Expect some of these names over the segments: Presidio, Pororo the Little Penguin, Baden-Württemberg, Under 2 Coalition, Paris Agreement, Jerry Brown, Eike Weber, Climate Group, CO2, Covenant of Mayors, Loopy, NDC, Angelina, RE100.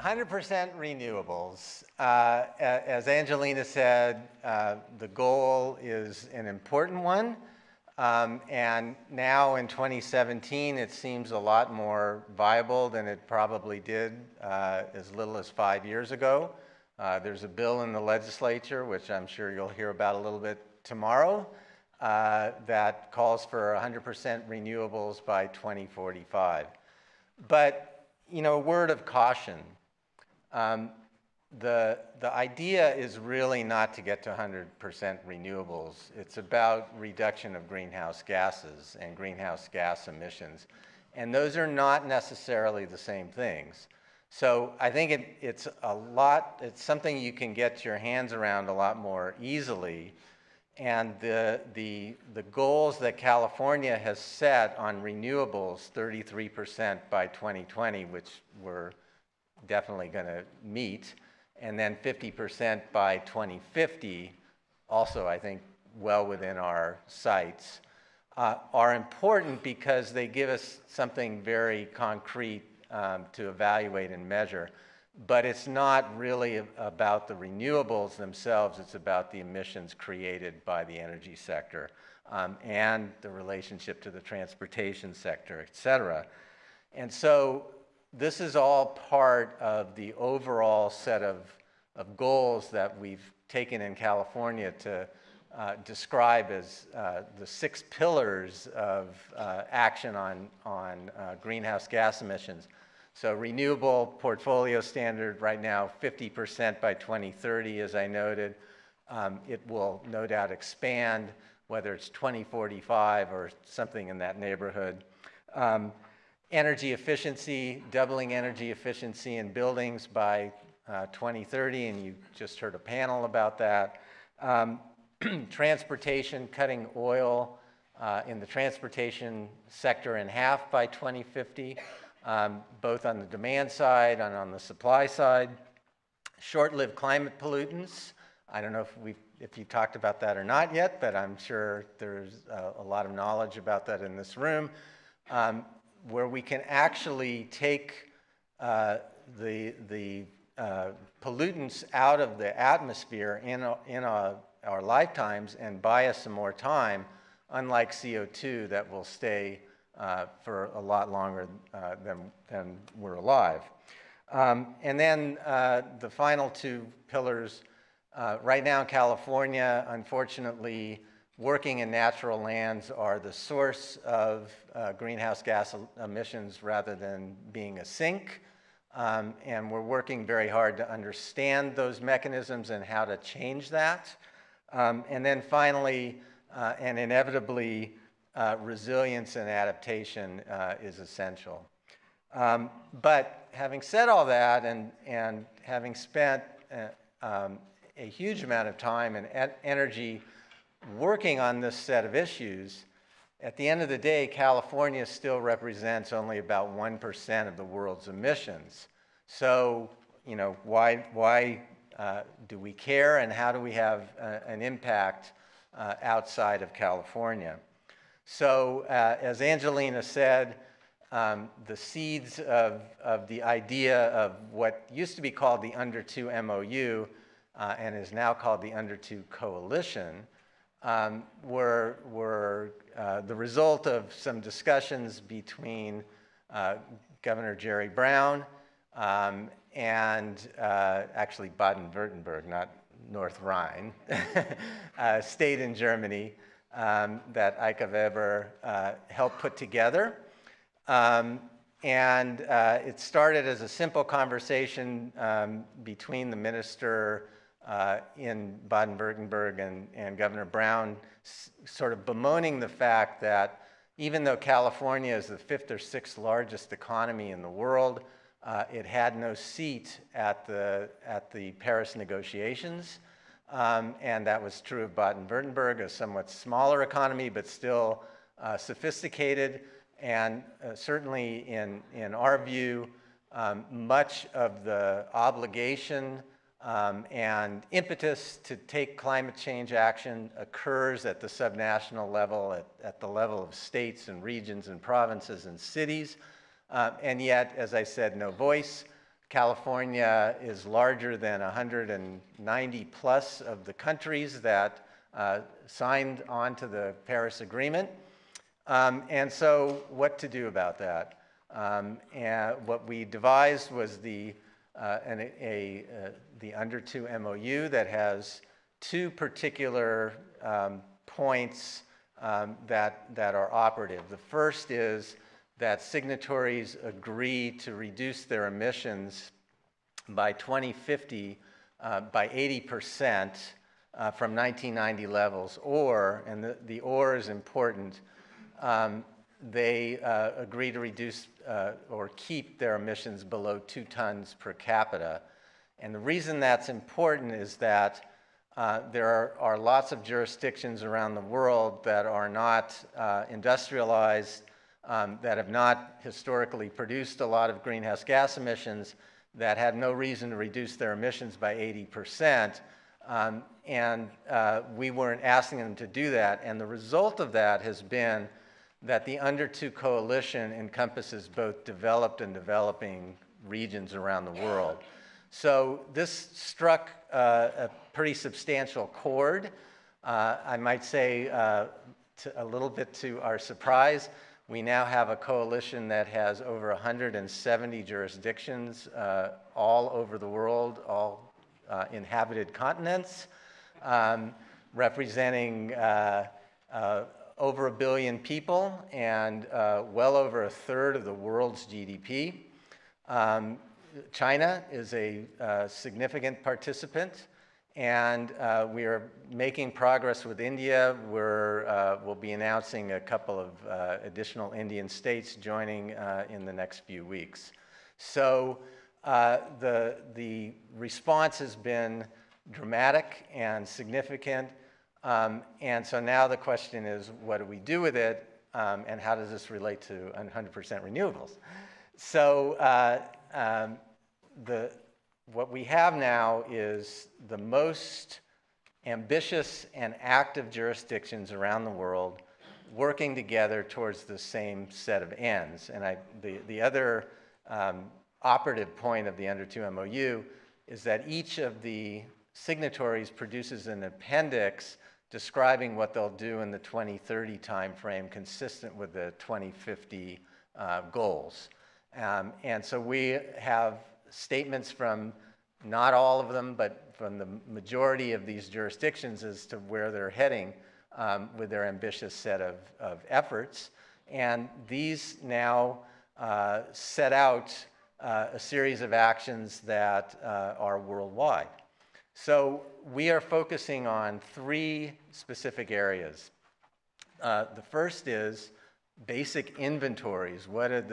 100% renewables. As Angelina said, the goal is an important one. And now in 2017, it seems a lot more viable than it probably did as little as 5 years ago. There's a bill in the legislature, which I'm sure you'll hear about a little bit tomorrow, that calls for 100% renewables by 2045. But, you know, a word of caution. The idea is really not to get to 100% renewables. It's about reduction of greenhouse gases and greenhouse gas emissions. And those are not necessarily the same things. So I think it's something you can get your hands around a lot more easily. And the goals that California has set on renewables, 33% by 2020, which we're definitely going to meet, and then 50% by 2050, also I think well within our sights, are important because they give us something very concrete to evaluate and measure. But it's not really about the renewables themselves, it's about the emissions created by the energy sector and the relationship to the transportation sector, et cetera. And so this is all part of the overall set of goals that we've taken in California to describe as the 6 pillars of action on greenhouse gas emissions. So renewable portfolio standard right now, 50% by 2030, as I noted. It will no doubt expand, whether it's 2045 or something in that neighborhood. Energy efficiency, doubling energy efficiency in buildings by 2030, and you just heard a panel about that. Transportation, cutting oil in the transportation sector in half by 2050, both on the demand side and on the supply side. Short-lived climate pollutants. I don't know if you talked about that or not yet, but I'm sure there's a lot of knowledge about that in this room. Where we can actually take the pollutants out of the atmosphere in our lifetimes and buy us some more time, unlike CO2 that will stay for a lot longer than we're alive. And then the final 2 pillars, right now in California, unfortunately, working and natural lands are the source of greenhouse gas emissions rather than being a sink. And we're working very hard to understand those mechanisms and how to change that. And then finally, and inevitably, resilience and adaptation is essential. But having said all that, and having spent a huge amount of time and energy working on this set of issues, at the end of the day, California still represents only about 1% of the world's emissions. So, you know, why do we care, and how do we have an impact outside of California? So, as Angelina said, the seeds of the idea of what used to be called the Under 2 MOU and is now called the Under 2 Coalition were the result of some discussions between Governor Jerry Brown and actually Baden-Württemberg, not North Rhine, state in Germany that Eike Weber helped put together. It started as a simple conversation between the minister in Baden-Württemberg and Governor Brown, sort of bemoaning the fact that even though California is the 5th or 6th largest economy in the world, it had no seat at the Paris negotiations. And that was true of Baden-Württemberg, a somewhat smaller economy, but still sophisticated. And certainly in our view, much of the obligation and impetus to take climate change action occurs at the subnational level, at the level of states and regions and provinces and cities. And yet, as I said, no voice. California is larger than 190 plus of the countries that signed on to the Paris Agreement. And so what to do about that? And what we devised was the Under 2 MOU that has two particular points that are operative. The first is that signatories agree to reduce their emissions by 2050 by 80% from 1990 levels, or, and the or is important, they agree to reduce or keep their emissions below 2 tons per capita. And the reason that's important is that there are lots of jurisdictions around the world that are not industrialized, that have not historically produced a lot of greenhouse gas emissions, that have no reason to reduce their emissions by 80%. And we weren't asking them to do that. And the result of that has been that the Under 2 Coalition encompasses both developed and developing regions around the world. So this struck a pretty substantial chord. I might say a little bit to our surprise, we now have a coalition that has over 170 jurisdictions all over the world, all inhabited continents, representing over 1 billion people and well over 1/3 of the world's GDP. China is a significant participant, and we are making progress with India. We'll be announcing a couple of additional Indian states joining in the next few weeks. So the response has been dramatic and significant. And so now the question is, what do we do with it, and how does this relate to 100% renewables? So what we have now is the most ambitious and active jurisdictions around the world working together towards the same set of ends. And the other operative point of the Under 2 MOU is that each of the signatories produces an appendix describing what they'll do in the 2030 timeframe, consistent with the 2050 goals. And so we have statements from not all of them, but from the majority of these jurisdictions as to where they're heading with their ambitious set of efforts. And these now set out a series of actions that are worldwide. So we are focusing on three specific areas. The first is basic inventories. What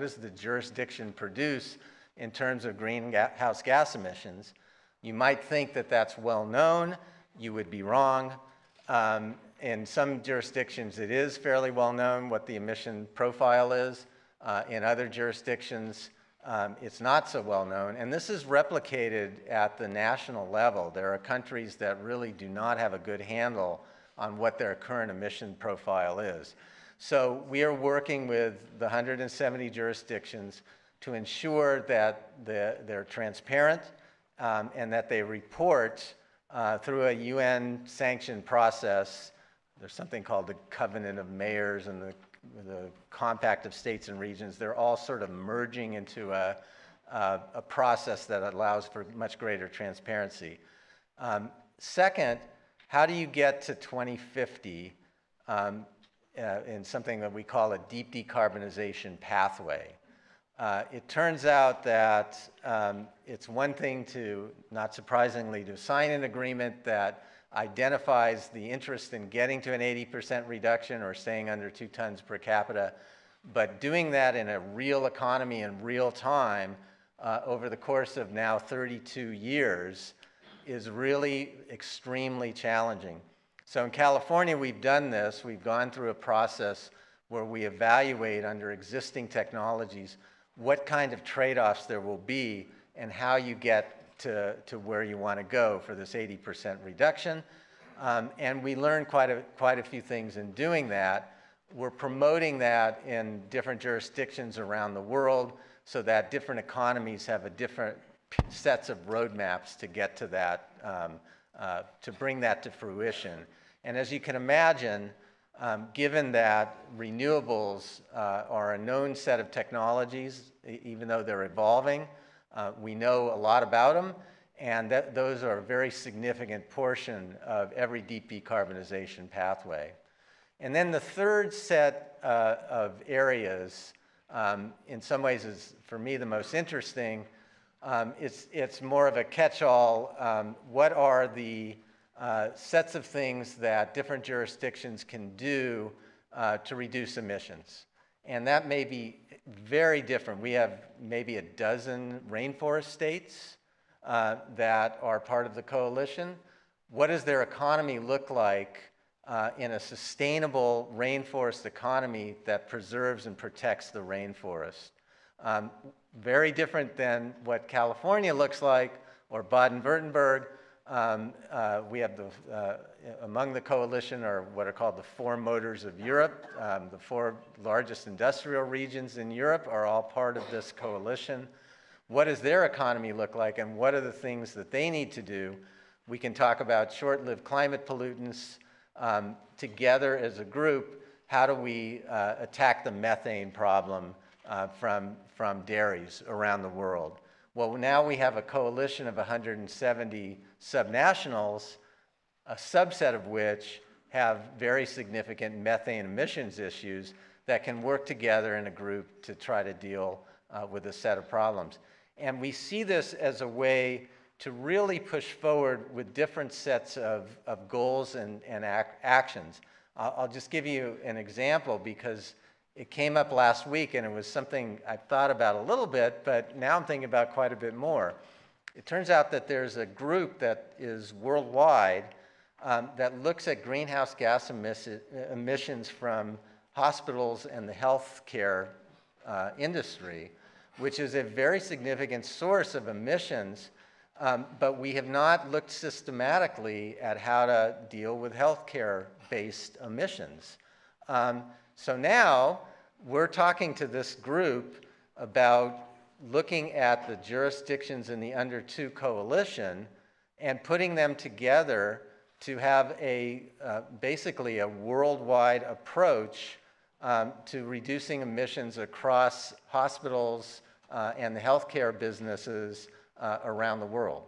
does the jurisdiction produce in terms of greenhouse gas emissions? You might think that that's well known. You would be wrong. In some jurisdictions, it is fairly well known what the emission profile is. In other jurisdictions, it's not so well known, and this is replicated at the national level. There are countries that really do not have a good handle on what their current emission profile is. So we are working with the 170 jurisdictions to ensure that they're transparent and that they report through a UN-sanctioned process. There's something called the Covenant of Mayors and the Compact of States and Regions. They're all sort of merging into a process that allows for much greater transparency. Second, how do you get to 2050 in something that we call a deep decarbonization pathway? It turns out that it's one thing to, not surprisingly, to sign an agreement that identifies the interest in getting to an 80% reduction or staying under 2 tons per capita, but doing that in a real economy in real time over the course of now 32 years is really extremely challenging. So in California, we've done this. We've gone through a process where we evaluate under existing technologies what kind of trade-offs there will be and how you get to where you want to go for this 80% reduction. And we learned quite a few things in doing that. We're promoting that in different jurisdictions around the world. so that different economies have a different sets of roadmaps to get to that, to bring that to fruition. And as you can imagine, given that renewables are a known set of technologies, even though they're evolving, we know a lot about them, and that those are a very significant portion of every deep decarbonization pathway. And then the third set of areas, in some ways, is for me the most interesting. It's more of a catch-all. What are the sets of things that different jurisdictions can do to reduce emissions? And that may be very different. We have maybe a dozen rainforest states that are part of the coalition. What does their economy look like in a sustainable rainforest economy that preserves and protects the rainforest? Very different than what California looks like, or Baden-Württemberg. We have the, among the coalition are what are called the four motors of Europe. The four largest industrial regions in Europe are all part of this coalition. What does their economy look like, and what are the things that they need to do? We can talk about short-lived climate pollutants. Together as a group, how do we attack the methane problem from dairies around the world? Well, now we have a coalition of 170 subnationals, a subset of which have very significant methane emissions issues that can work together in a group to try to deal with a set of problems. And we see this as a way to really push forward with different sets of goals and actions. I'll just give you an example, because it came up last week and it was something I thought about a little bit, but now I'm thinking about quite a bit more. It turns out that there's a group that is worldwide that looks at greenhouse gas emissions from hospitals and the healthcare industry, which is a very significant source of emissions, but we have not looked systematically at how to deal with healthcare-based emissions. So now we're talking to this group about looking at the jurisdictions in the Under 2 Coalition and putting them together to have a basically a worldwide approach to reducing emissions across hospitals and the healthcare businesses around the world.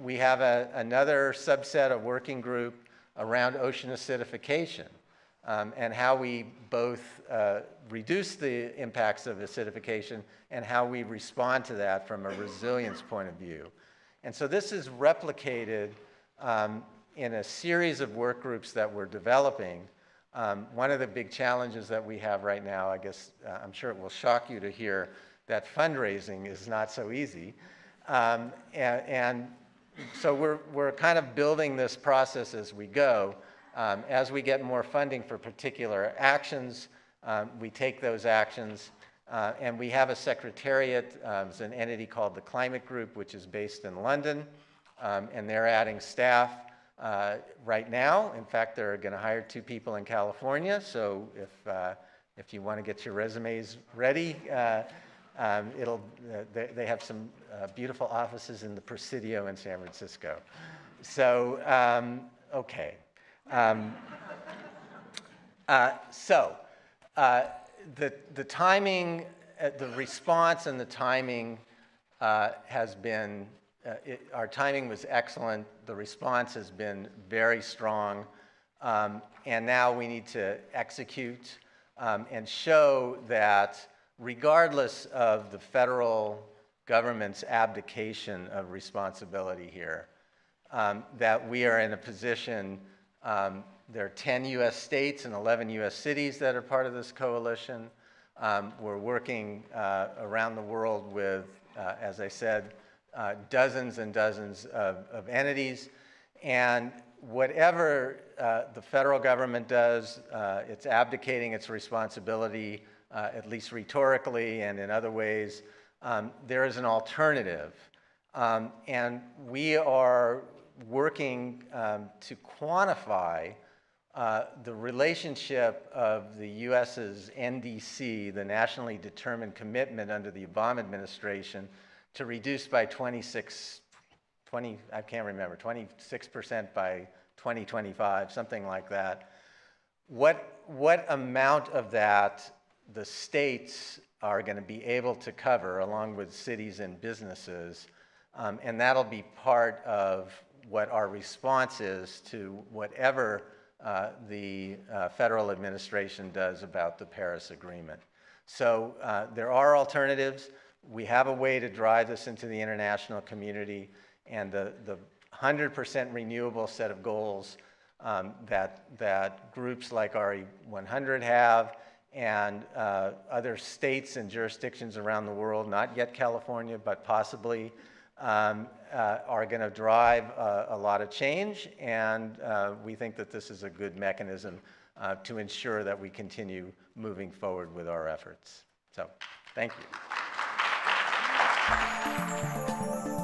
We have another subset, a working group around ocean acidification. And how we both reduce the impacts of acidification and how we respond to that from a resilience point of view. And so this is replicated in a series of work groups that we're developing. One of the big challenges that we have right now, I guess I'm sure it will shock you to hear that fundraising is not so easy. And so we're kind of building this process as we go. As we get more funding for particular actions, we take those actions, and we have a secretariat. It's an entity called the Climate Group, which is based in London, and they're adding staff right now. In fact, they're going to hire 2 people in California, so if you want to get your resumes ready, they have some beautiful offices in the Presidio in San Francisco. So, okay. The timing, the response and the timing has been, our timing was excellent. The response has been very strong. And now we need to execute and show that regardless of the federal government's abdication of responsibility here, that we are in a position. There are 10 U.S. states and 11 U.S. cities that are part of this coalition. We're working around the world with, as I said, dozens and dozens of entities. And whatever the federal government does, it's abdicating its responsibility, at least rhetorically and in other ways. There is an alternative. And we are working to quantify the relationship of the U.S.'s NDC, the nationally determined commitment under the Obama administration, to reduce by 26% by 2025, something like that. What amount of that the states are going to be able to cover, along with cities and businesses, and that'll be part of what our response is to whatever the federal administration does about the Paris Agreement. So there are alternatives. We have a way to drive this into the international community, and the 100% renewable set of goals that groups like RE100 have, and other states and jurisdictions around the world, not yet California, but possibly, are going to drive a lot of change, and we think that this is a good mechanism to ensure that we continue moving forward with our efforts. So, thank you.